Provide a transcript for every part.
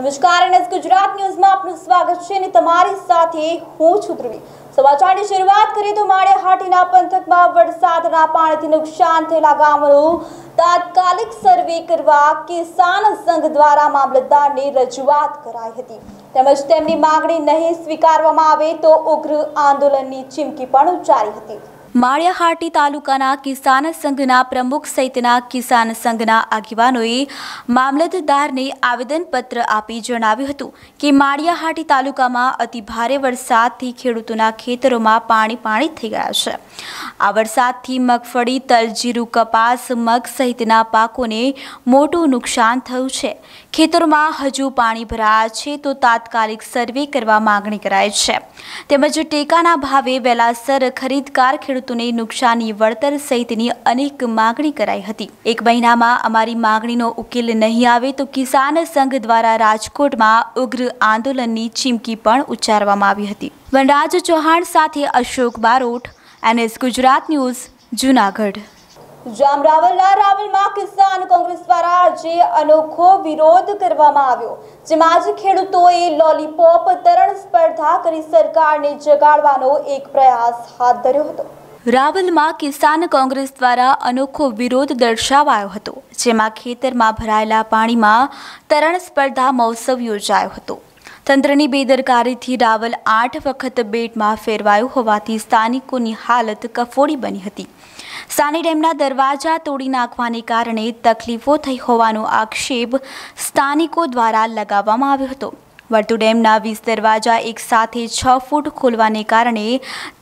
નમસ્કાર, NS ગુજરાત ન્યૂઝમાં આપનું સ્વાગત છે અને તમારી સાથે હું છું ધ્રુવી। સમાચારની શરૂઆત કરીએ તો માળિયાહાટીના પંથકમાં વરસાદના પાણીથી નુકસાન થયેલા ગામોનું તાત્કાલિક સર્વે કરવા કિસાન સંઘ દ્વારા મામલતદારને રજૂઆત કરાઈ હતી, તેમજ તેમની માગણી નહીં સ્વીકારવામાં આવે તો ઉગ્ર આંદોલનની ચીમકી પણ ઉચ્ચારી હતી। माळियाहाटी तालुकाना किसान संघना प्रमुख सहितना किसान संघना आगेवानोए मामलतदारने आवेदनपत्र आपी जणाव्युं हतुं के माळियाहाटी तालुकामां अति भारे वरसादथी खेडूतोना खेतरोमां पाणी पाणी थई गया छे। आ वरसादथी मगफळी, तल, जीरू, कपास, मग सहितना पाकोने मोटुं नुकसान थयुं छे। खेतरोमां हजू पाणी भराया छे तो तात्कालिक सर्वे करवा मागणी कराई छे, તેમજ ટેકાના ભાવે વેલાસર ખરીદકાર ખેડૂતોને નુકસાની વળતર સહિતની અનેક માગણી કરાઈ હતી। એક મહિનામાં અમારી માગણીનો ઉકેલ નહીં આવે તો કિસાન સંઘ દ્વારા રાજકોટમાં ઉગ્ર આંદોલનની ચીમકી પણ ઉચ્ચારવામાં આવી હતી। વનરાજ ચૌહાણ સાથે અશોક બારોટ, NS ગુજરાત ન્યૂઝ, જૂનાગઢ। जामरावलना रावलमां किसान कांग्रेस द्वारा आज अनोखो विरोध करवामां आव्यो, जेमां आज खेडूतोए लॉलीपॉप तरण स्पर्धा करी सरकारने जगाडवानो एक प्रयास हाथ धर्यो हतो। રાવલમાં કિસાન કોંગ્રેસ દ્વારા અનોખો વિરોધ દર્શાવાયો હતો, જેમાં ખેતરમાં ભરાયેલા પાણીમાં તરણ સ્પર્ધા મહોત્સવ યોજાયો હતો। તંત્રની બેદરકારીથી રાવલ 8 વખત બેટમાં ફેરવાયું હોવાથી સ્થાનિકોની હાલત કફોડી બની હતી। સાની ડેમના દરવાજા તોડી નાખવાને કારણે તકલીફો થઈ હોવાનો આક્ષેપ સ્થાનિકો દ્વારા લગાવવામાં આવ્યો હતો। વર્તુ ડેમના 20 દરવાજા એકસાથે 6 ફૂટ ખોલવાને કારણે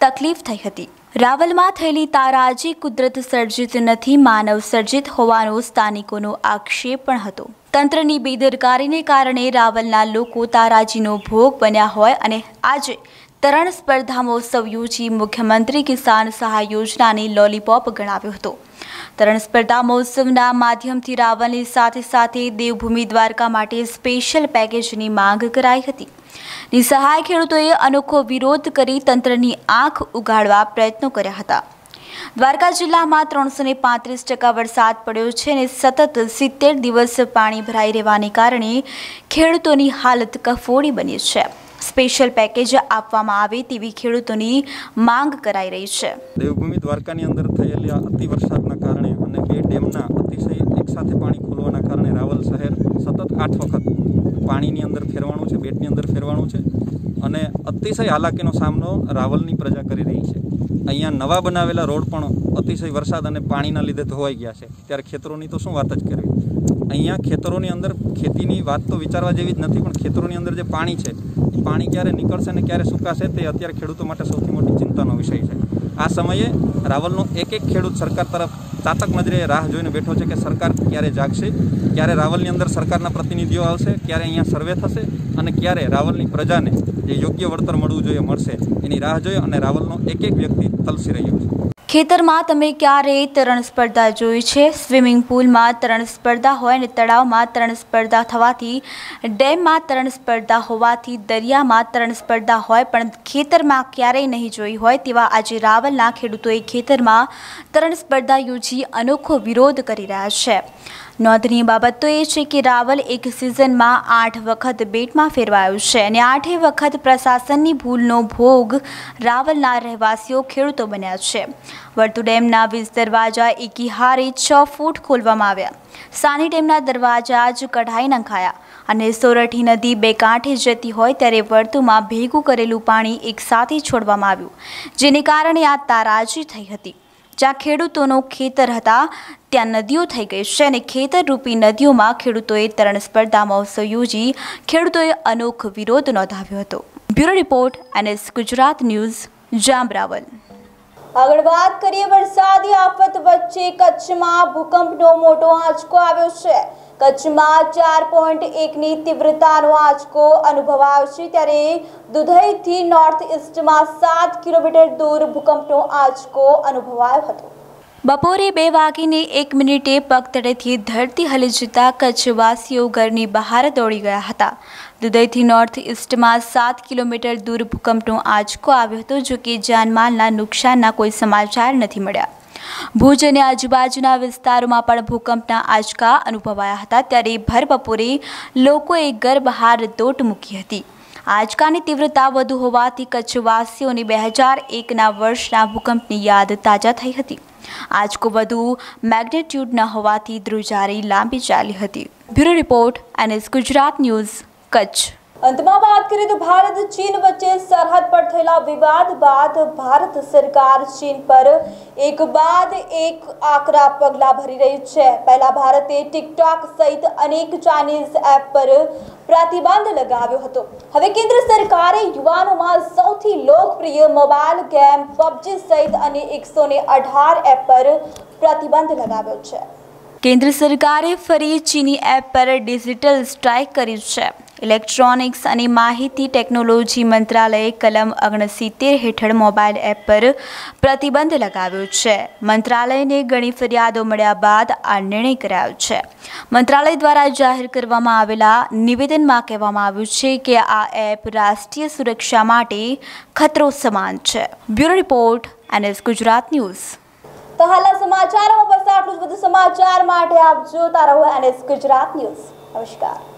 તકલીફ થઈ હતી। રાવલમાં થયેલી તારાજી કુદરત સર્જિત નથી, માનવ સર્જિત હોવાનો સ્થાનિકોનો આક્ષેપ પણ હતો। તંત્રની બેદરકારીને કારણે રાવલના લોકો તારાજીનો ભોગ બન્યા હોય અને આજે તરણ સ્પર્ધા મહોત્સવ યોજી મુખ્યમંત્રી કિસાન સહાય યોજનાને લોલીપોપ ગણાવ્યો હતો। તરણ સ્પર્ધા મહોત્સવના માધ્યમથી રાવલની સાથે સાથે દેવભૂમિ દ્વારકા માટે સ્પેશિયલ પેકેજની માંગ કરાઈ હતી। નિસહાય ખેડૂતોએ અનોખો વિરોધ કરી તંત્રની આંખ ઉઘાડવા પ્રયત્નો કર્યા હતા। દ્વારકા જિલ્લામાં 335% વરસાદ પડ્યો છે અને સતત 70 દિવસ પાણી ભરાઈ રહેવાને કારણે ખેડૂતોની હાલત કફોડી બની છે। સ્પેશિયલ પેકેજ આપવામાં આવે તેવી ખેડૂતોની માંગ કરાઈ રહી છે। દેવભૂમિ દ્વારકાની અંદર થયેલા અતિ વરસાદના કારણે અને બે ડેમના અતિશય એકસાથે પાણી ખોલવાના કારણે રાવલ શહેર સતત 8 વખત પાણીની અંદર ફેરવાનું છે, બેટની અંદર ફેરવાનું છે અને અતિશય હાલાકીનો સામનો રાવલની પ્રજા કરી રહી છે। અહીંયા નવા બનાવેલા રોડ પણ અતિશય વરસાદ અને પાણીના લીધે ધોવાઈ ગયા છે, ત્યારે ખેતરોની તો શું વાત જ કરવી। અહીંયા ખેતરોની અંદર ખેતીની વાત તો વિચારવા જેવી જ નથી, પણ ખેતરોની અંદર જે પાણી છે એ પાણી ક્યારે નીકળશે અને ક્યારે સુકાશે તે અત્યારે ખેડૂતો માટે સૌથી મોટી ચિંતાનો વિષય છે। આ સમયે રાવલનો એક એક ખેડૂત સરકાર તરફ ચાતક નજરે રાહ જોઈને બેઠો છે કે સરકાર ક્યારે જાગશે, ક્યારે રાવલની અંદર સરકારના પ્રતિનિધિઓ આવશે, ક્યારે અહીંયા સર્વે થશે અને ક્યારે રાવલની પ્રજાને જે યોગ્ય વળતર મળવું જોઈએ મળશે, એની રાહ જોઈ અને રાવલનો એક એક વ્યક્તિ તલસી રહ્યો છે। ખેતરમાં તમે ક્યારે તરણ સ્પર્ધા જોઈ છે? સ્વિમિંગ પુલમાં તરણ સ્પર્ધા હોય અને તળાવમાં તરણ સ્પર્ધા થવાથી, ડેમમાં તરણ સ્પર્ધા હોવાથી, દરિયામાં તરણ સ્પર્ધા હોય પણ ખેતરમાં ક્યારેય નહીં જોઈ હોય તેવા આજે રાવલના ખેડૂતોએ ખેતરમાં તરણ સ્પર્ધા યોજી અનોખો વિરોધ કરી રહ્યા છે। નોંધનીય બાબત તો એ છે કે રાવલ એક સિઝનમાં 8 વખત બેટમાં ફેરવાયું છે અને 8ય વખત પ્રશાસનની ભૂલનો ભોગ રાવલના રહેવાસીઓ ખેડૂતો બન્યા છે। વર્તુ ડેમના 20 દરવાજા એકી હારે 6 ફૂટ ખોલવામાં આવ્યા, સાની ડેમના દરવાજા જ કઢાઈ નંખાયા અને સોરઠી નદી બે કાંઠે જતી હોય ત્યારે વર્તુમાં ભેગું કરેલું પાણી એકસાથે છોડવામાં આવ્યું, જેને કારણે આ તારાજી થઈ હતી। જ્યાં ખેડૂતોનો ખેતર હતા ત્યાં નદીઓ થઈ ગઈ છે અને ખેતરરૂપી નદીઓમાં ખેડૂતોએ તરણ સ્પર્ધા મહોત્સવ યોજી ખેડૂતોએ અનોખો વિરોધ નોંધાવ્યો હતો। Bureau report, NS Gujarat news, Jamraval. આગળ વાત કરીએ, વરસાદી આફત વચ્ચે કચ્છમાં ભૂકંપનો મોટો આંચકો આવ્યો છે। કચ્છમાં 4.1ની તીવ્રતાનો આંચકો અનુભવાયો છે, ત્યારે દુધઈથી નોર્થ ઇસ્ટમાં 7 કિલોમીટર દૂર ભૂકંપનો આંચકો અનુભવાયો હતો। બપોરે 2:01 પગતળેથી ધરતી હલી જતા કચ્છવાસીઓ ઘરની બહાર દોડી ગયા હતા। દુધઈથી નોર્થ ઇસ્ટમાં 7 કિલોમીટર દૂર ભૂકંપનો આંચકો આવ્યો હતો, જો કે જાનમાલના નુકસાનના કોઈ સમાચાર નથી મળ્યા। ભુજ અને આજુબાજુના વિસ્તારોમાં પણ ભૂકંપના આંચકા અનુભવાયા હતા ત્યારે ભર બપોરે લોકોએ ઘર બહાર દોટ મૂકી હતી। આંચકાની તીવ્રતા વધુ હોવાથી કચ્છવાસીઓને 2001ના વર્ષના ભૂકંપની યાદ તાજા થઈ હતી। આંચકો વધુ મેગ્નિટ્યુડના હોવાથી ધ્રુજારી લાંબી ચાલી હતી। Bureau report NS Gujarat news Kutch. अंतमा बात करें तो भारत चीन वच्चे सरहद पर थयेला विवाद बाद भारत सरकार चीन पर एक बाद एक आकरा पगला भरी रही है। पहला भारते टिकटॉक सहित अनेक चाइनीज एप पर प्रतिबंध लगाव्यो हतो। हवे केंद्र सरकारे युवानोमां सौथी लोकप्रिय मोबाइल गेम PUBG सहित अन्य 118 एप पर प्रतिबंध लगाव्यो छे। केंद्र सरकारे फरी चीनी एप पर डिजिटल स्ट्राइक करी छे। इलेक्ट्रॉनिक्स अने माहिती टेक्नोलॉजी मंत्रालय कलम 69 हेठळ मोबाइल एप पर प्रतिबंध लगाव्यो छे। मंत्रालय ने घणी फरियादों मळ्या बाद आ निर्णय करायो छे। मंत्रालय द्वारा जाहिर करवामां आवेला निवेदन में कहेवामां आव्युं छे के आ एप राष्ट्रीय सुरक्षा माटे खतरो समान छे। Bureau report NS Gujarat news. तो हालना समाचारों में बस आटलुं ज। वधु समाचार माटे आप जोता रहो NS गुजरात न्यूज। नमस्कार।